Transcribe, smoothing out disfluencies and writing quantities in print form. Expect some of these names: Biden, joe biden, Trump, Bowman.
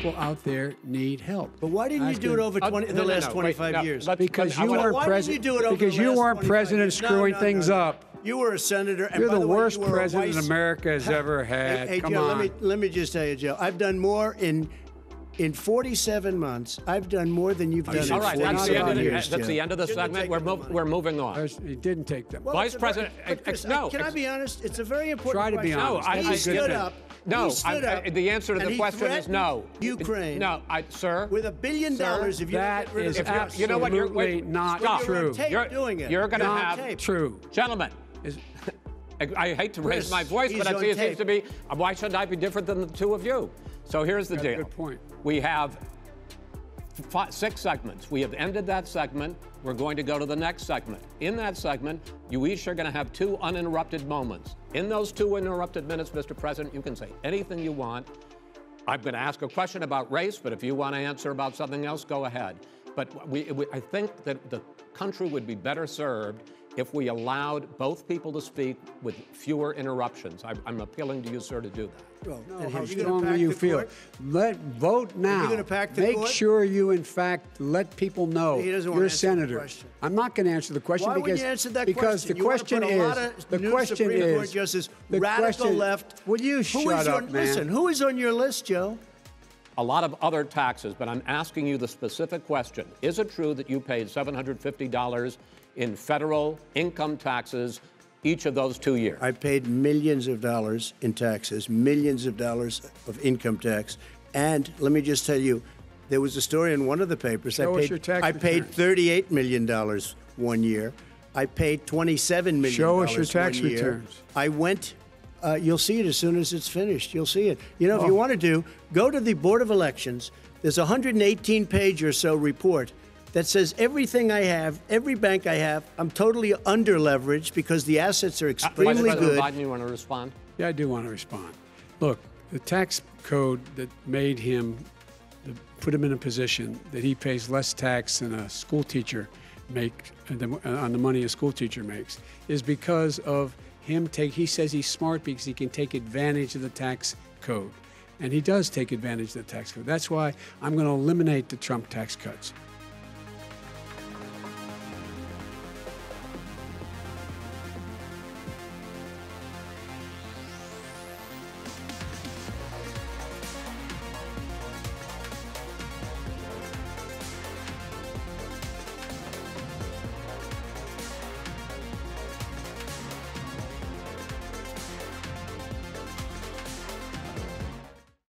people out there need help. But why didn't you do it over the last 25 years? Because you weren't president. Because you weren't president screwing things up. You were a senator. And you're the worst president America has ever had. Hey, Joe, let me just tell you, Joe, I've done more in 47 months. I've done more than you've done in 47 years. That's the end of the segment. We're moving on. It didn't take them. Vice President, no. Can I be honest? It's a very important question. Try to be honest. No, he stood up. No, the answer to the question is no. Ukraine. No, sir. With $1 billion, if you get rid of the Ukraine. You know what? You're not true. You're doing it. You're going to have true, gentlemen. I hate to raise my voice, but it seems to be, why shouldn't I be different than the two of you? So here's the deal. Good point. We have 6 segments. We have ended that segment. We're going to go to the next segment. In that segment, you each are going to have 2 uninterrupted moments. In those 2 interrupted minutes, Mr. President, you can say anything you want. I'm going to ask a question about race, but if you want to answer about something else, go ahead. But I think that the country would be better served if we allowed both people to speak with fewer interruptions. I'm appealing to you, sir, to do that. Well, no, how strongly you feel. Vote now. Make sure you, in fact, let people know you're a senator. I'm not going to answer the question because the question is, will you shut up, man? Listen, who is on your list, Joe? A lot of other taxes, but I'm asking you the specific question. Is it true that you paid $750 in federal income taxes each of those 2 years? I paid millions of dollars in taxes, millions of dollars of income tax. And let me just tell you, there was a story in one of the papers. I paid $38 million one year. I paid $27 million one year. Show us your tax returns. I went, you'll see it as soon as it's finished. You'll see it. You know, if you want to go to the Board of Elections. There's a 118-page or so report that says everything I have, every bank I have, I'm totally under leveraged because the assets are extremely good. Biden, you want to respond? Yeah, I do want to respond. Look, the tax code that made him, put him in a position that he pays less tax than a school teacher makes, on the money a school teacher makes, is because of him he says he's smart because he can take advantage of the tax code. And he does take advantage of the tax code. That's why I'm going to eliminate the Trump tax cuts.